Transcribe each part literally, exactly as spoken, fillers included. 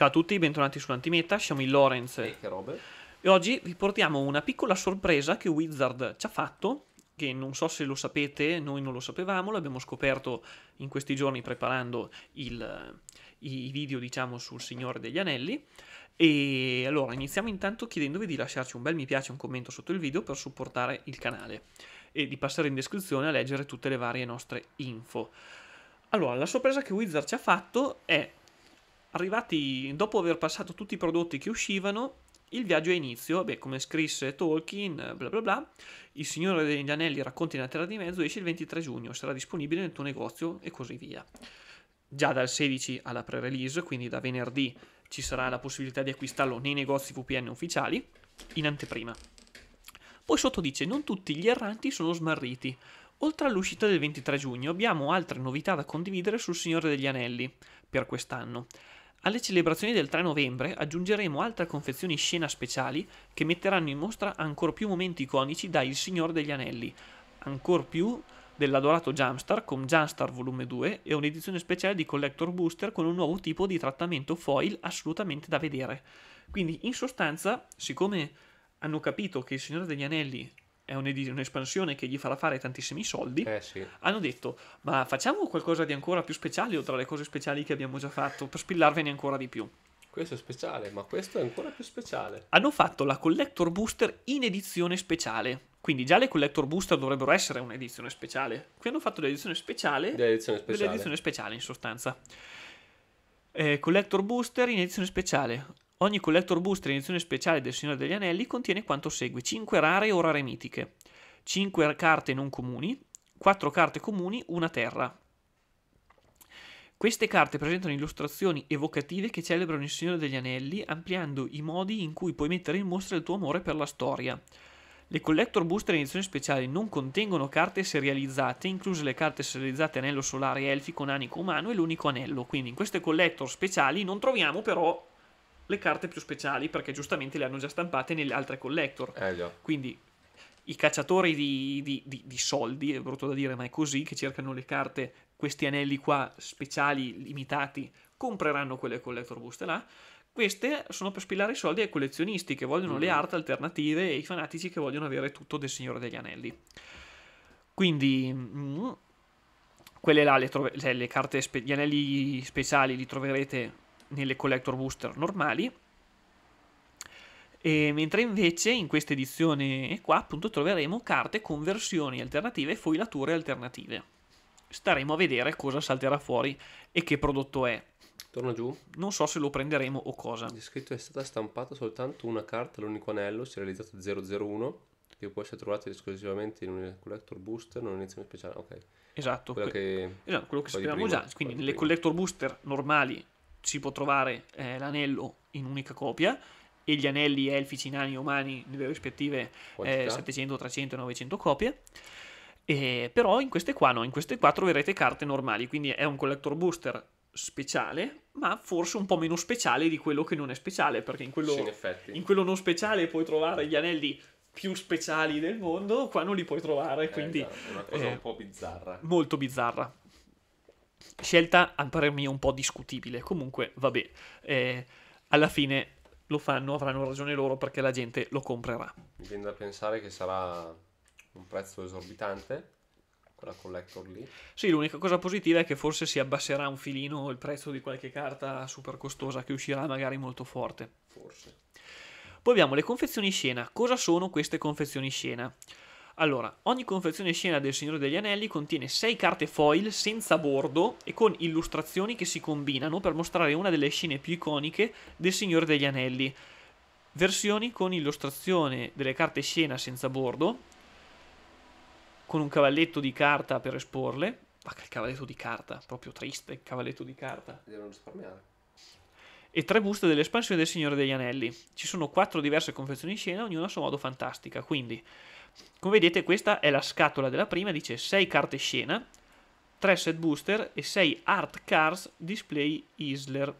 Ciao a tutti, bentornati su Antimeta, siamo in Lorenz e, e oggi vi portiamo una piccola sorpresa che Wizard ci ha fatto, che non so se lo sapete, noi non lo sapevamo, l'abbiamo scoperto in questi giorni preparando il, i, i video, diciamo, sul Signore degli Anelli. E allora iniziamo intanto chiedendovi di lasciarci un bel mi piace e un commento sotto il video per supportare il canale e di passare in descrizione a leggere tutte le varie nostre info. Allora, la sorpresa che Wizard ci ha fatto è: arrivati, dopo aver passato tutti i prodotti che uscivano, il viaggio è inizio. Beh, come scrisse Tolkien, bla bla bla, il Signore degli Anelli, Racconti della Terra di Mezzo, esce il ventitré giugno, sarà disponibile nel tuo negozio e così via. Già dal sedici alla pre-release, quindi da venerdì, ci sarà la possibilità di acquistarlo nei negozi V P N ufficiali, in anteprima. Poi sotto dice, non tutti gli erranti sono smarriti. Oltre all'uscita del ventitré giugno abbiamo altre novità da condividere sul Signore degli Anelli per quest'anno. Alle celebrazioni del tre novembre aggiungeremo altre confezioni scena speciali che metteranno in mostra ancora più momenti iconici da Il Signore degli Anelli, ancor più dell'adorato Jumpstart con Jumpstart volume due e un'edizione speciale di Collector Booster con un nuovo tipo di trattamento foil assolutamente da vedere. Quindi in sostanza, siccome hanno capito che Il Signore degli Anelli è un'espansione che gli farà fare tantissimi soldi, eh sì. hanno detto, ma facciamo qualcosa di ancora più speciale oltre alle cose speciali che abbiamo già fatto, per spillarvene ancora di più. Questo è speciale, ma questo è ancora più speciale. Hanno fatto la Collector Booster in edizione speciale, quindi già le Collector Booster dovrebbero essere un'edizione speciale. Qui hanno fatto l'edizione speciale dell'edizione speciale, in sostanza. Eh, Collector Booster in edizione speciale. Ogni Collector Booster in edizione speciale del Signore degli Anelli contiene quanto segue: cinque rare o rare mitiche, cinque carte non comuni, quattro carte comuni, una terra. Queste carte presentano illustrazioni evocative che celebrano il Signore degli Anelli, ampliando i modi in cui puoi mettere in mostra il tuo amore per la storia. Le Collector Booster in edizione speciale non contengono carte serializzate, incluse le carte serializzate Anello Solare, Elfi con Anico Umano e l'unico Anello. Quindi in queste Collector speciali non troviamo però le carte più speciali, perché giustamente le hanno già stampate nelle altre Collector. Eh, Quindi i cacciatori di, di, di, di soldi, è brutto da dire ma è così, che cercano le carte, questi anelli qua speciali, limitati, compreranno quelle Collector Booster là. Queste sono per spillare i soldi ai collezionisti che vogliono mm. le art alternative e ai fanatici che vogliono avere tutto del Signore degli Anelli. Quindi mm, quelle là, le, le, le carte, gli anelli speciali li troverete nelle Collector Booster normali, e mentre invece in questa edizione qua appunto troveremo carte con versioni alternative e foilature alternative. Staremo a vedere cosa salterà fuori e che prodotto è. Torna giù. Non so se lo prenderemo o cosa. Di scritto è stata stampata soltanto una carta, l'unico anello, serializzato zero zero uno, che può essere trovato esclusivamente in un Collector Booster, non in un'edizione speciale. Ok. Esatto, quello que che, esatto, quello che sapevamo già. Quindi nelle Collector Booster normali si può trovare eh, l'anello in unica copia e gli anelli elfici, nani e umani nelle rispettive eh, settecento, trecento e novecento copie. E però in queste qua no, in queste qua troverete carte normali, quindi è un Collector Booster speciale, ma forse un po' meno speciale di quello che non è speciale, perché in quello, sì, in in quello non speciale puoi trovare gli anelli più speciali del mondo, qua non li puoi trovare, quindi eh, esatto. Una cosa eh, un po' bizzarra, molto bizzarra. Scelta a parer mio un po' discutibile, comunque vabbè, eh, alla fine lo fanno, avranno ragione loro perché la gente lo comprerà. Mi viene da pensare che sarà un prezzo esorbitante quella Collector lì. Sì, l'unica cosa positiva è che forse si abbasserà un filino il prezzo di qualche carta super costosa che uscirà magari molto forte. Forse. Poi abbiamo le confezioni scena. Cosa sono queste confezioni scena? Allora, ogni confezione scena del Signore degli Anelli contiene sei carte foil senza bordo e con illustrazioni che si combinano per mostrare una delle scene più iconiche del Signore degli Anelli. Versioni con illustrazione delle carte scena senza bordo, con un cavalletto di carta per esporle. Ma che cavalletto di carta, proprio triste il cavalletto di carta. Devono risparmiare. E tre buste dell'espansione del Signore degli Anelli. Ci sono quattro diverse confezioni scena, ognuna a suo modo fantastica, quindi come vedete questa è la scatola della prima, dice sei carte scena, tre set booster e sei art cards display Isler.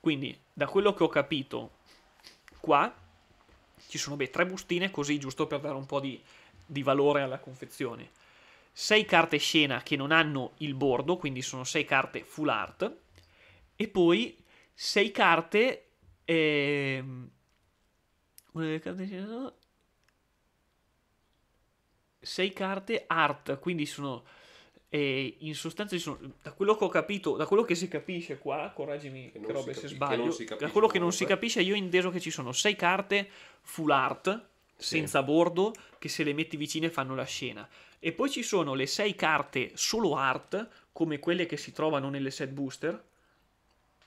Quindi da quello che ho capito qua ci sono beh, tre bustine così giusto per dare un po' di, di valore alla confezione, sei carte scena che non hanno il bordo, quindi sono sei carte full art, e poi sei carte e... una delle carte... sei carte art, quindi sono... E in sostanza ci sono, da quello che ho capito, da quello che si capisce qua, correggimi che, che robe se sbaglio, che da quello che non si capisce io ho inteso che ci sono sei carte full art, sì, senza bordo, che se le metti vicine fanno la scena, e poi ci sono le sei carte solo art, come quelle che si trovano nelle set booster,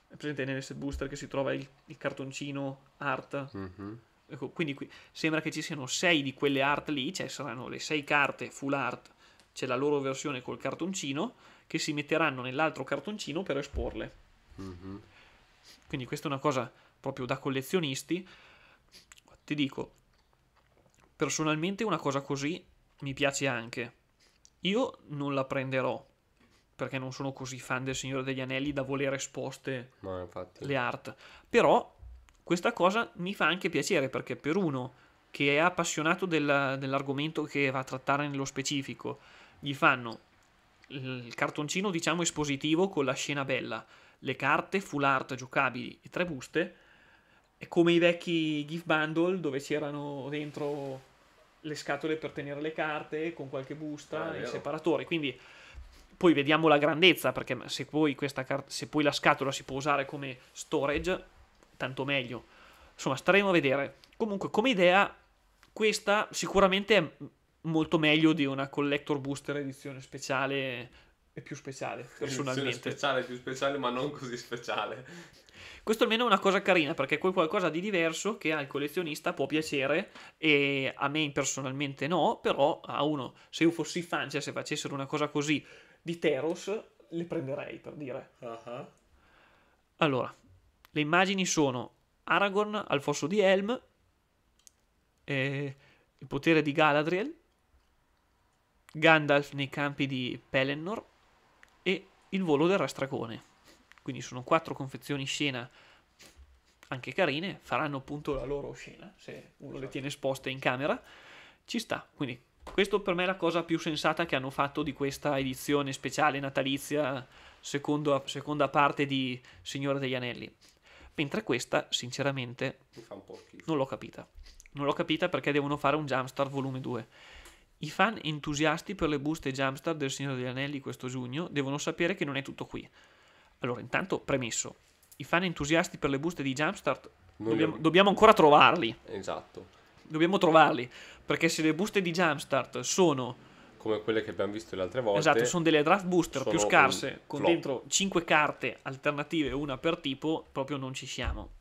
è presente nelle set booster che si trova il, il cartoncino art, mm-hmm. Ecco, quindi qui sembra che ci siano sei di quelle art lì, cioè saranno le sei carte full art, c'è la loro versione col cartoncino, che si metteranno nell'altro cartoncino per esporle. Mm-hmm. Quindi questa è una cosa proprio da collezionisti. Ti dico, personalmente una cosa così mi piace anche. Io non la prenderò, perché non sono così fan del Signore degli Anelli da volere esposte no, infatti. le art. Però questa cosa mi fa anche piacere, perché per uno... che è appassionato del, dell'argomento che va a trattare nello specifico, gli fanno il cartoncino diciamo espositivo con la scena bella, le carte full art giocabili e tre buste, è come i vecchi gift bundle dove c'erano dentro le scatole per tenere le carte con qualche busta, ah, e separatore, quindi poi vediamo la grandezza, perché se poi, questa se poi la scatola si può usare come storage tanto meglio, insomma staremo a vedere. Comunque come idea questa sicuramente è molto meglio di una Collector Booster edizione speciale e più speciale, personalmente. Edizione speciale, più speciale, ma non così speciale. Questo almeno è una cosa carina, perché è qualcosa di diverso che al collezionista può piacere, e a me personalmente no, però a uno, se io fossi fan, cioè se facessero una cosa così di Theros, le prenderei, per dire. Uh-huh. Allora, le immagini sono Aragorn al Fosso di Elm, eh, il potere di Galadriel, Gandalf nei campi di Pelennor e il volo del Rastracone. Quindi sono quattro confezioni scena anche carine, faranno appunto la loro scena se uno esatto. le tiene esposte in camera, ci sta. Quindi questo per me è la cosa più sensata che hanno fatto di questa edizione speciale natalizia, secondo, seconda parte di Signore degli Anelli, mentre questa sinceramente mi fa un po' schifo. Non l'ho capita. Non l'ho capita perché devono fare un Jumpstart volume due. I fan entusiasti per le buste Jumpstart del Signore degli Anelli questo giugno devono sapere che non è tutto qui. Allora, intanto, premesso, i fan entusiasti per le buste di Jumpstart dobbiamo, dobbiamo ancora trovarli. Esatto. Dobbiamo trovarli, perché se le buste di Jumpstart sono... come quelle che abbiamo visto le altre volte. Esatto, sono delle draft booster più scarse, con dentro cinque carte alternative, una per tipo, proprio non ci siamo.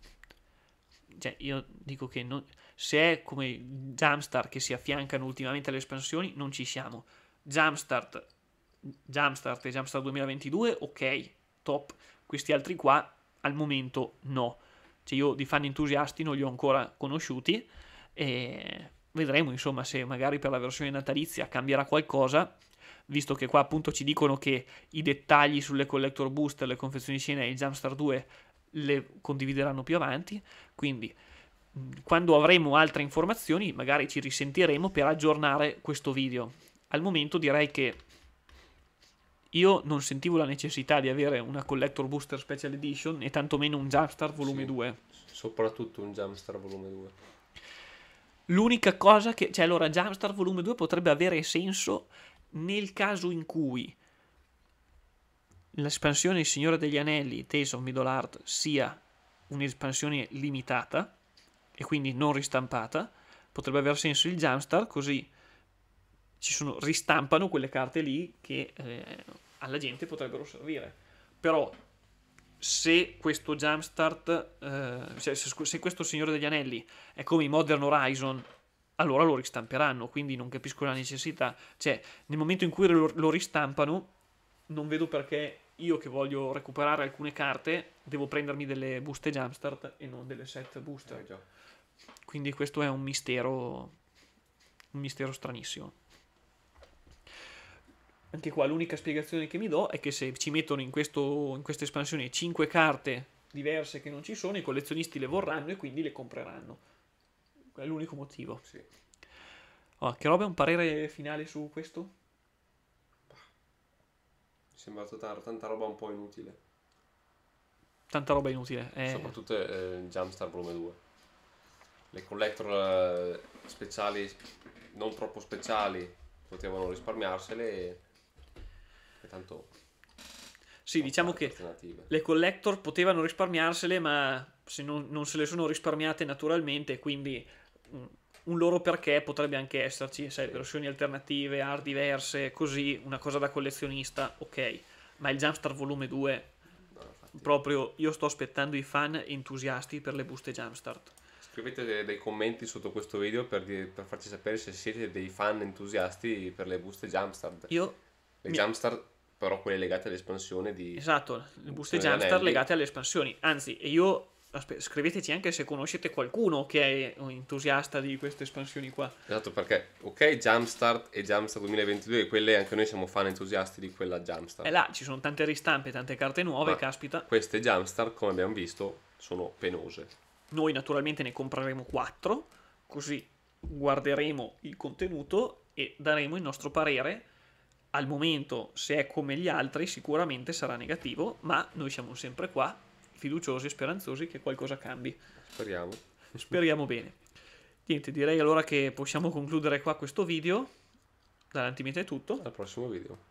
Cioè, io dico che non... se è come Jumpstart che si affiancano ultimamente alle espansioni, non ci siamo. Jumpstart, Jumpstart e Jumpstart duemilaventidue, ok, top. Questi altri qua, al momento, no. Cioè, io di fan entusiasti non li ho ancora conosciuti, e vedremo, insomma, se magari per la versione natalizia cambierà qualcosa, visto che qua appunto ci dicono che i dettagli sulle Collector Booster, le confezioni scena e il Jumpstart due le condivideranno più avanti, quindi... quando avremo altre informazioni magari ci risentiremo per aggiornare questo video. Al momento direi che io non sentivo la necessità di avere una Collector Booster Special Edition e tantomeno un Jumpstart volume sì, due, soprattutto un Jumpstart volume due. L'unica cosa che, cioè, allora Jumpstart volume due potrebbe avere senso nel caso in cui l'espansione Il Signore degli Anelli Tales of Middle-earth sia un'espansione limitata e quindi non ristampata, potrebbe aver senso il Jumpstart, così ci sono, ristampano quelle carte lì che eh, alla gente potrebbero servire. Però se questo Jumpstart, eh, se, se questo Signore degli Anelli è come i Modern Horizon, allora lo ristamperanno, quindi non capisco la necessità. Cioè, nel momento in cui lo, lo ristampano, non vedo perché io che voglio recuperare alcune carte devo prendermi delle buste Jumpstart e non delle set booster. Eh, già. Quindi questo è un mistero, un mistero stranissimo. Anche qua l'unica spiegazione che mi do è che se ci mettono in, questo, in questa espansione cinque carte diverse che non ci sono, i collezionisti le vorranno e quindi le compreranno. È l'unico motivo. Sì. Allora, che roba, un parere finale su questo? Mi sembra tanta roba un po' inutile. tanta roba inutile. Eh. Soprattutto eh, Jumpstart volume due. Le collector eh, speciali, non troppo speciali, potevano risparmiarsele e, e tanto... Sì, diciamo che le collector potevano risparmiarsele, ma se non, non se le sono risparmiate naturalmente, quindi un loro perché potrebbe anche esserci, sai, sì. versioni alternative, art diverse, così, una cosa da collezionista, ok. Ma il Jumpstart volume due, no, proprio io sto aspettando i fan entusiasti per le buste Jumpstart. Scrivete dei, dei commenti sotto questo video per, dire, per farci sapere se siete dei fan entusiasti per le buste Jumpstart. Io... Le mi... Jumpstart... però quelle legate all'espansione di... Esatto, le buste Jumpstart legate alle espansioni. Anzi, io scriveteci anche se conoscete qualcuno che è un entusiasta di queste espansioni qua. Esatto, perché ok Jumpstart e Jumpstart duemilaventidue, quelle anche noi siamo fan entusiasti di quella Jumpstart. E là ci sono tante ristampe, tante carte nuove, ma caspita. Queste Jumpstart, come abbiamo visto, sono penose. Noi naturalmente ne compreremo quattro, così guarderemo il contenuto e daremo il nostro parere. Al momento, se è come gli altri, sicuramente sarà negativo, ma noi siamo sempre qua, fiduciosi e speranzosi che qualcosa cambi. Speriamo. Speriamo bene. Niente, direi allora che possiamo concludere qua questo video. Dall'Antimeta è tutto. Al prossimo video.